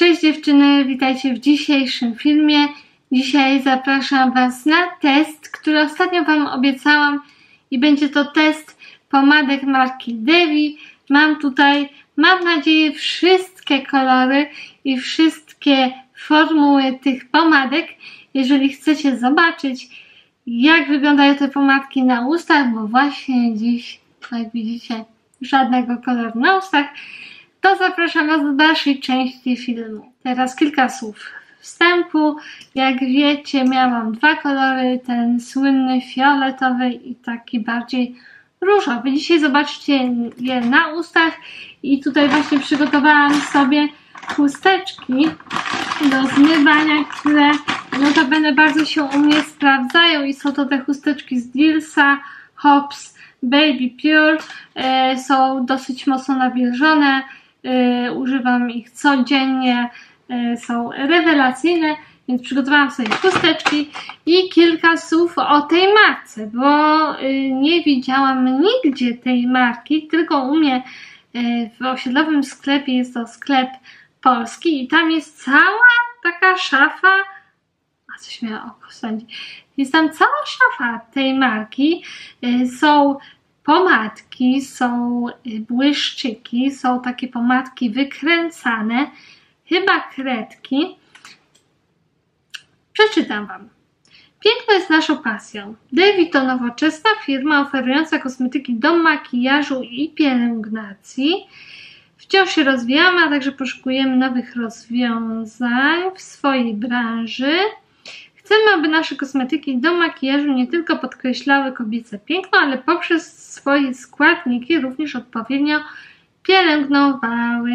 Cześć dziewczyny, witajcie w dzisiejszym filmie. Dzisiaj zapraszam Was na test, który ostatnio Wam obiecałam i będzie to test pomadek marki Dewi. Mam tutaj, mam nadzieję, wszystkie kolory i wszystkie formuły tych pomadek. Jeżeli chcecie zobaczyć, jak wyglądają te pomadki na ustach, bo właśnie dziś, jak widzicie, żadnego koloru na ustach, to zapraszam Was do dalszej części filmu. Teraz kilka słów wstępu. Jak wiecie, miałam dwa kolory, ten słynny fioletowy i taki bardziej różowy. Dzisiaj zobaczcie je na ustach i tutaj właśnie przygotowałam sobie chusteczki do zmywania, które notabene bardzo się u mnie sprawdzają i są to te chusteczki z Dilsa, Hops, Baby Pure. Są dosyć mocno nawilżone. Używam ich codziennie, są rewelacyjne, więc przygotowałam sobie chusteczki i kilka słów o tej marce, bo nie widziałam nigdzie tej marki, tylko u mnie w osiedlowym sklepie, jest to sklep polski i tam jest cała taka szafa, a coś miała oko sądzi, jest tam cała szafa tej marki, są pomadki, są błyszczyki, są takie pomadki wykręcane, chyba kredki. Przeczytam Wam. Piękno jest naszą pasją. Dewi to nowoczesna firma oferująca kosmetyki do makijażu i pielęgnacji. Wciąż się rozwijamy, a także poszukujemy nowych rozwiązań w swojej branży. Chcemy, aby nasze kosmetyki do makijażu nie tylko podkreślały kobiece piękno, ale poprzez swoje składniki również odpowiednio pielęgnowały.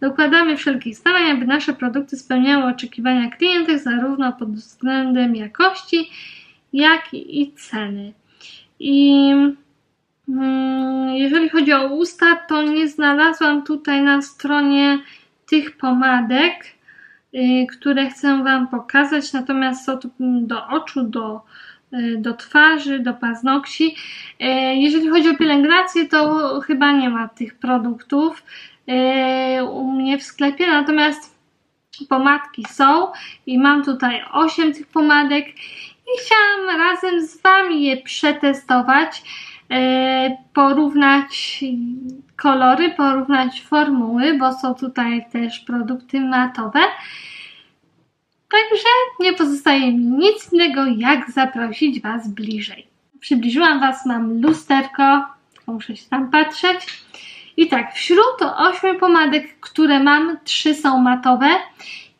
Dokładamy wszelkich starań, aby nasze produkty spełniały oczekiwania klientów zarówno pod względem jakości, jak i ceny. I jeżeli chodzi o usta, to nie znalazłam tutaj na stronie tych pomadek, które chcę Wam pokazać, natomiast są to do oczu, do twarzy, do paznokci. Jeżeli chodzi o pielęgnację, to chyba nie ma tych produktów u mnie w sklepie, natomiast pomadki są i mam tutaj 8 tych pomadek i chciałam razem z Wami je przetestować, porównać kolory, porównać formuły, bo są tutaj też produkty matowe. Także nie pozostaje mi nic innego, jak zaprosić Was bliżej. Przybliżyłam Was, mam lusterko, muszę się tam patrzeć. I tak, wśród 8 pomadek, które mam, 3 są matowe.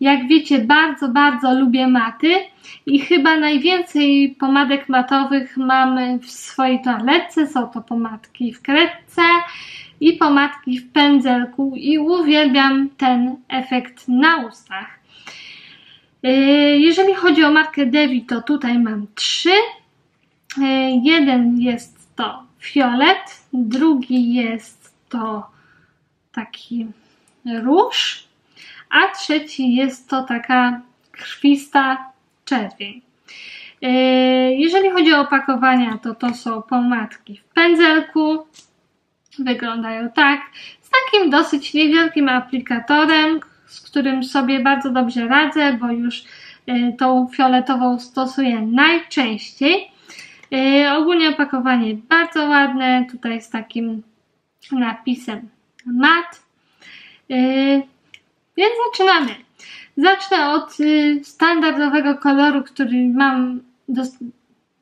Jak wiecie, bardzo lubię maty i chyba najwięcej pomadek matowych mam w swojej toaletce. Są to pomadki w kredce i pomadki w pędzelku i uwielbiam ten efekt na ustach. Jeżeli chodzi o markę Dewi, to tutaj mam 3. Jeden jest to fiolet, drugi jest to taki róż, a trzeci jest to taka krwista czerwień. Jeżeli chodzi o opakowania, to to są pomadki w pędzelku. Wyglądają tak, z takim dosyć niewielkim aplikatorem, z którym sobie bardzo dobrze radzę, bo już tą fioletową stosuję najczęściej. Ogólnie opakowanie bardzo ładne, tutaj z takim napisem mat. Więc zaczynamy. Zacznę od standardowego koloru, który mam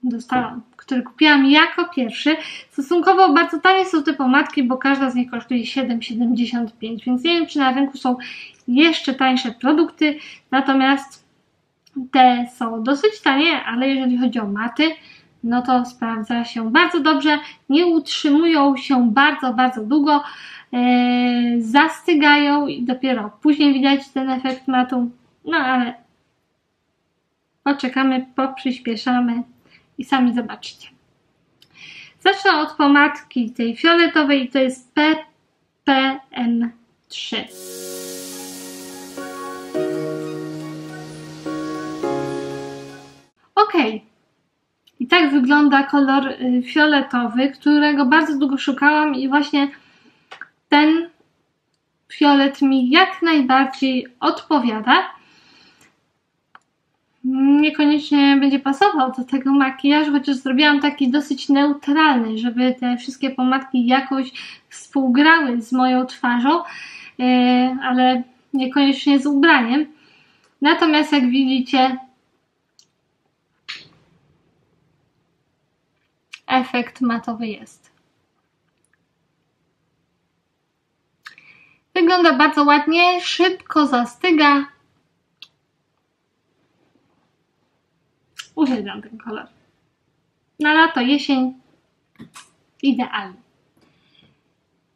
dostałam, który kupiłam jako pierwszy. Stosunkowo bardzo tanie są te pomadki, bo każda z nich kosztuje 7,75, więc nie wiem, czy na rynku są jeszcze tańsze produkty, natomiast te są dosyć tanie, ale jeżeli chodzi o maty, no to sprawdza się bardzo dobrze, nie utrzymują się bardzo długo, zastygają i dopiero później widać ten efekt matu, no ale poczekamy, poprzyspieszamy i sami zobaczycie. Zacznę od pomadki tej fioletowej i to jest PPM3. Okej. I tak wygląda kolor fioletowy, którego bardzo długo szukałam i właśnie ten fiolet mi jak najbardziej odpowiada. Niekoniecznie będzie pasował do tego makijażu, chociaż zrobiłam taki dosyć neutralny, żeby te wszystkie pomadki jakoś współgrały z moją twarzą, ale niekoniecznie z ubraniem. Natomiast jak widzicie, efekt matowy jest. Wygląda bardzo ładnie, szybko zastyga. Uwielbiam ten kolor. Na lato, jesień idealny.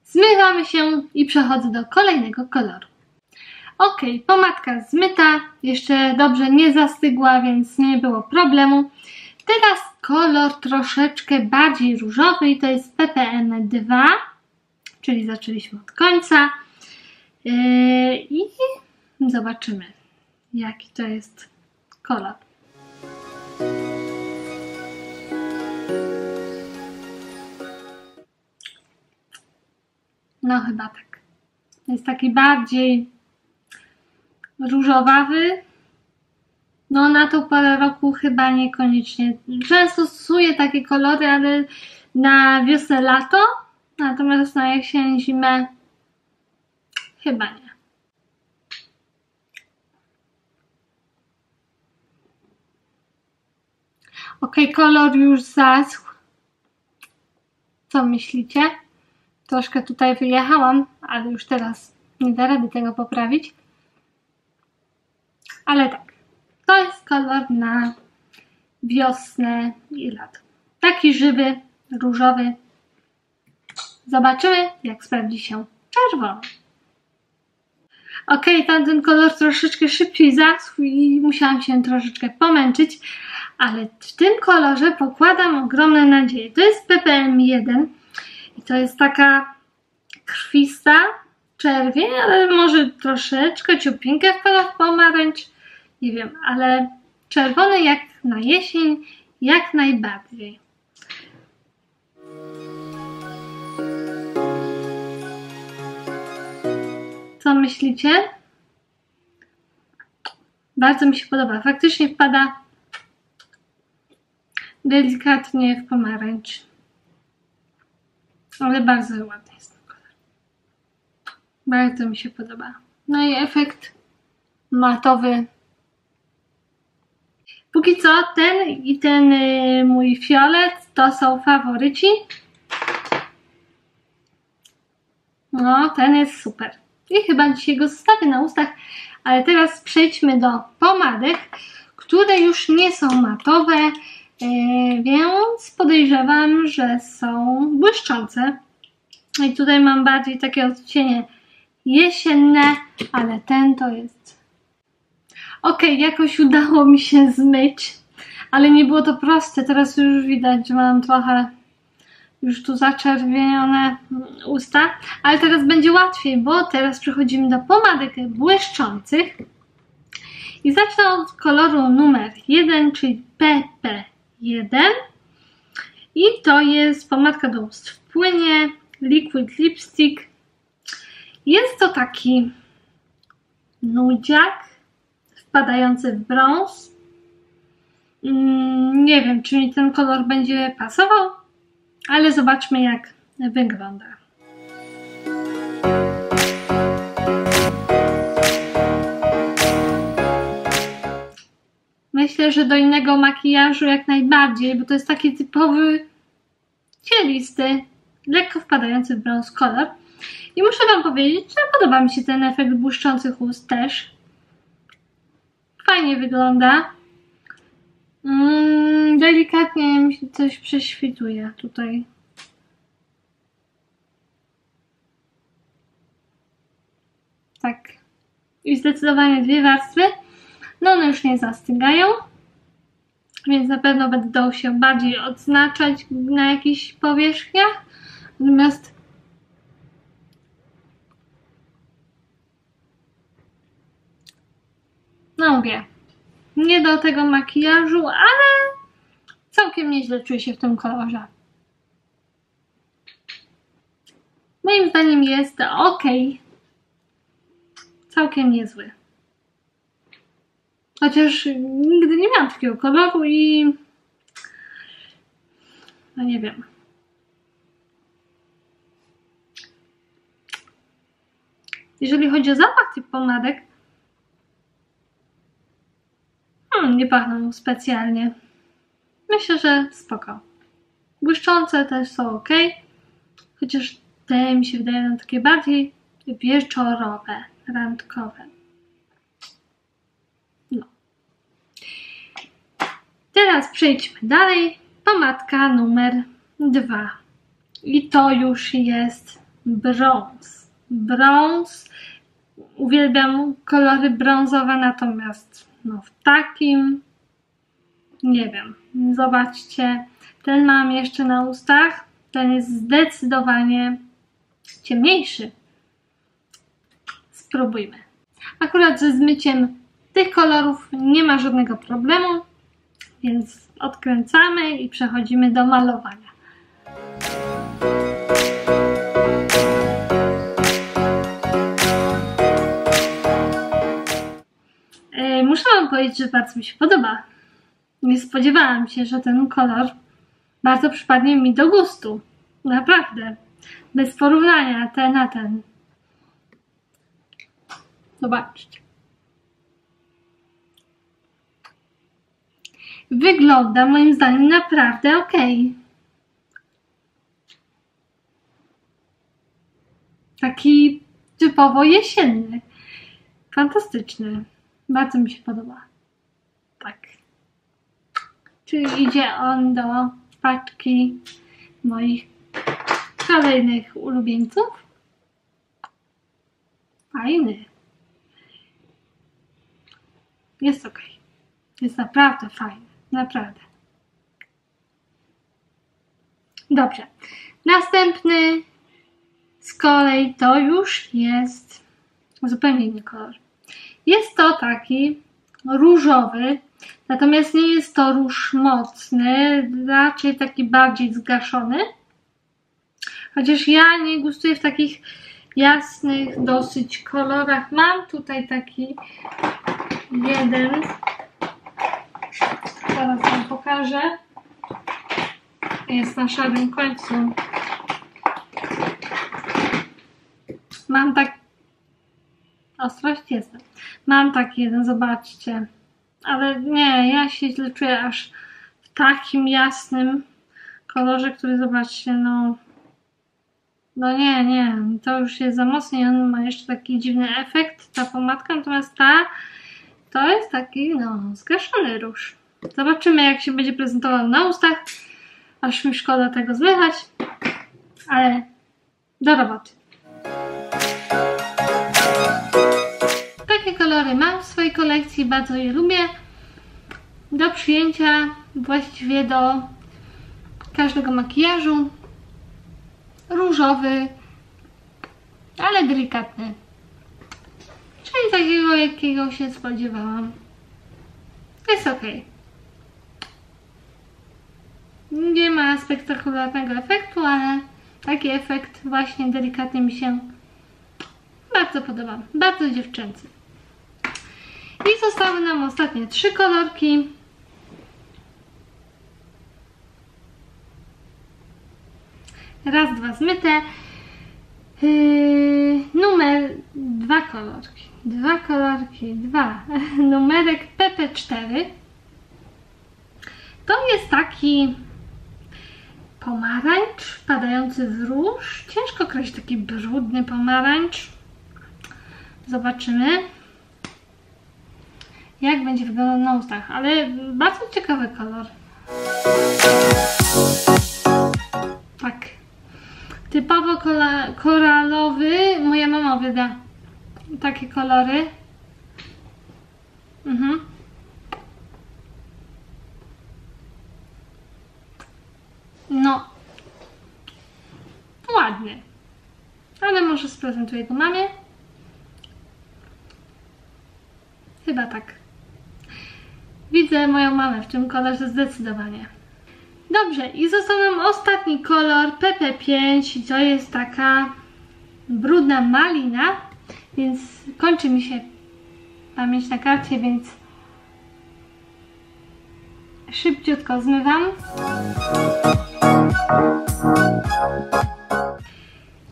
Zmywamy się i przechodzę do kolejnego koloru. Ok, pomadka zmyta, jeszcze dobrze nie zastygła, więc nie było problemu. Teraz kolor troszeczkę bardziej różowy i to jest PPM 2, czyli zaczęliśmy od końca. I zobaczymy, jaki to jest kolor. No chyba tak. Jest taki bardziej różowawy. No na tą porę roku chyba niekoniecznie. Często stosuję takie kolory, ale na wiosnę, lato. Natomiast na jesień, zimę chyba nie. Ok, kolor już zaschł. Co myślicie? Troszkę tutaj wyjechałam, ale już teraz nie da rady tego poprawić. Ale tak, to jest kolor na wiosnę i lato. Taki żywy, różowy. Zobaczymy, jak sprawdzi się czerwony. Ok, tamten kolor troszeczkę szybciej zaschł i musiałam się troszeczkę pomęczyć. Ale w tym kolorze pokładam ogromne nadzieje. To jest PPM 1. I to jest taka krwista czerwień, ale może troszeczkę ciupinkę w kolorach pomarańcz, nie wiem, ale czerwony jak na jesień, jak najbardziej. Co myślicie? Bardzo mi się podoba. Faktycznie wpada delikatnie w pomarańcz. Ale bardzo ładny jest ten kolor. Bardzo mi się podoba. No i efekt matowy. Póki co ten i ten mój fiolet to są faworyci. No, ten jest super. I chyba dzisiaj go zostawię na ustach. Ale teraz przejdźmy do pomadek, które już nie są matowe. Więc podejrzewam, że są błyszczące. I tutaj mam bardziej takie odcienie jesienne, ale ten to jest... Ok, jakoś udało mi się zmyć, ale nie było to proste. Teraz już widać, że mam trochę już tu zaczerwienione usta. Ale teraz będzie łatwiej, bo teraz przechodzimy do pomadek błyszczących. I zacznę od koloru numer 1, czyli PP1 i to jest pomadka do ust w płynie, liquid lipstick. Jest to taki nudziak wpadający w brąz. Nie wiem, czy mi ten kolor będzie pasował, ale zobaczmy, jak wygląda. Myślę, że do innego makijażu jak najbardziej, bo to jest taki typowy, cielisty, lekko wpadający w brąz kolor. I muszę wam powiedzieć, że podoba mi się ten efekt błyszczących ust też. Fajnie wygląda. Delikatnie mi się coś prześwituje tutaj. Tak. I zdecydowanie dwie warstwy. No one już nie zastygają, więc na pewno będą się bardziej odznaczać na jakichś powierzchniach. Natomiast no mówię, nie do tego makijażu, ale całkiem nieźle czuję się w tym kolorze. Moim zdaniem jest ok. całkiem niezły. Chociaż nigdy nie miałam takiego koloru i... no nie wiem. Jeżeli chodzi o zapach tych pomadek, nie pachną specjalnie. Myślę, że spoko. Błyszczące też są ok, chociaż te mi się wydają takie bardziej wieczorowe, randkowe. No. Teraz przejdźmy dalej. Pomadka numer 2. I to już jest brąz. Brąz. Uwielbiam kolory brązowe, natomiast no w takim... nie wiem. Zobaczcie. Ten mam jeszcze na ustach. Ten jest zdecydowanie ciemniejszy. Spróbujmy. Akurat ze zmyciem tych kolorów nie ma żadnego problemu, więc odkręcamy i przechodzimy do malowania. Muszę wam powiedzieć, że bardzo mi się podoba. Nie spodziewałam się, że ten kolor bardzo przypadnie mi do gustu. Naprawdę. Bez porównania ten na ten. Zobaczcie. Wygląda moim zdaniem naprawdę ok. Taki typowo jesienny. Fantastyczny. Bardzo mi się podoba. Tak. Czyli idzie on do paczki moich kolejnych ulubieńców. Fajny. Jest ok. Jest naprawdę fajny. Naprawdę. Dobrze. Następny z kolei to już jest zupełnie inny kolor. Jest to taki różowy, natomiast nie jest to róż mocny, raczej taki bardziej zgaszony. Chociaż ja nie gustuję w takich jasnych dosyć kolorach. Mam tutaj taki jeden. Zaraz wam pokażę. Jest na szarym końcu. Mam tak... ostrość jestem. Mam taki jeden, zobaczcie. Ale nie, ja się źle czuję aż w takim jasnym kolorze, który zobaczcie, no... no nie, nie. To już jest za mocno i on ma jeszcze taki dziwny efekt, ta pomadka. Natomiast ta... to jest taki, no, zgaszony róż. Zobaczymy, jak się będzie prezentował na ustach. Aż mi szkoda tego złychać. Ale do roboty. Takie kolory mam w swojej kolekcji. Bardzo je lubię. Do przyjęcia właściwie do każdego makijażu. Różowy, ale delikatny. Czyli takiego, jakiego się spodziewałam. Jest ok. Nie ma spektakularnego efektu, ale taki efekt właśnie delikatnie mi się bardzo podoba. Bardzo dziewczęcy. I zostały nam ostatnie 3 kolorki. Raz, dwa zmyte. Numer 2 kolorki. Numerek PP4. To jest taki pomarańcz wpadający w róż. Ciężko określić taki brudny pomarańcz. Zobaczymy, jak będzie wyglądał na ustach, ale bardzo ciekawy kolor. Tak. Typowo koralowy. Moja mama wyda takie kolory. No. Ładny. Ale może sprezentuję go mamie. Chyba tak. Widzę moją mamę w tym kolorze zdecydowanie. Dobrze, i został nam ostatni kolor PP5. I to jest taka brudna malina. więc kończy mi się pamięć na karcie, więc szybciutko zmywam.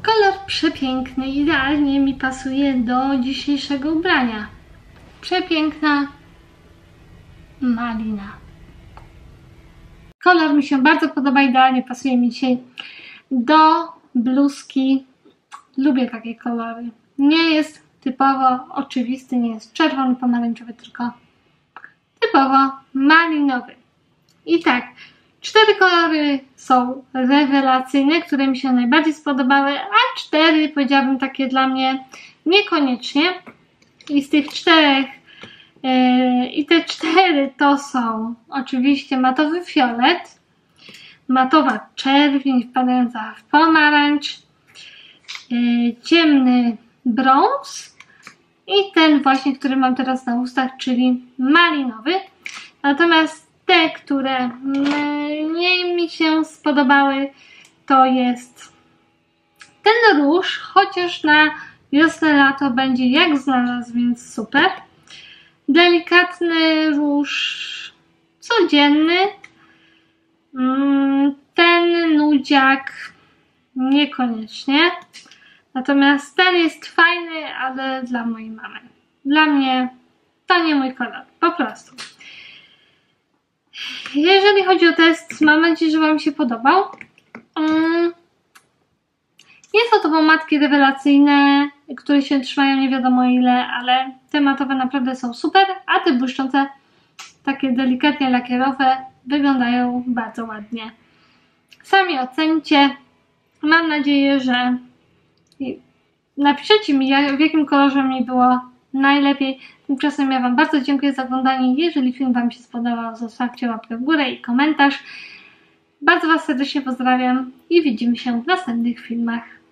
Kolor przepiękny, idealnie mi pasuje do dzisiejszego ubrania. Przepiękna malina. Kolor mi się bardzo podoba, idealnie pasuje mi dzisiaj do bluzki. Lubię takie kolory. Nie jest typowo oczywisty, nie jest czerwony, pomarańczowy, tylko typowo malinowy. I tak, 4 kolory są rewelacyjne, które mi się najbardziej spodobały, a 4 powiedziałabym takie dla mnie niekoniecznie. I z tych 4, te 4 to są oczywiście matowy fiolet, matowa czerwień wpadająca w pomarańcz, ciemny brąz i ten właśnie, który mam teraz na ustach, czyli malinowy. Natomiast te, które mniej mi się spodobały, to jest ten róż, chociaż na wiosnę, lato będzie jak znalazł, więc super. Delikatny róż codzienny, ten nudziak niekoniecznie. Natomiast ten jest fajny, ale dla mojej mamy. Dla mnie to nie mój kolor, po prostu. Jeżeli chodzi o test, mam nadzieję, że Wam się podobał. Nie są to pomadki rewelacyjne, które się trzymają nie wiadomo ile, ale te matowe naprawdę są super, a te błyszczące, takie delikatnie lakierowe, wyglądają bardzo ładnie. Sami ocencie. Mam nadzieję, że napiszecie mi, w jakim kolorze mi było najlepiej. Tymczasem ja Wam bardzo dziękuję za oglądanie. Jeżeli film Wam się spodobał, zostawcie łapkę w górę i komentarz. Bardzo Was serdecznie pozdrawiam i widzimy się w następnych filmach.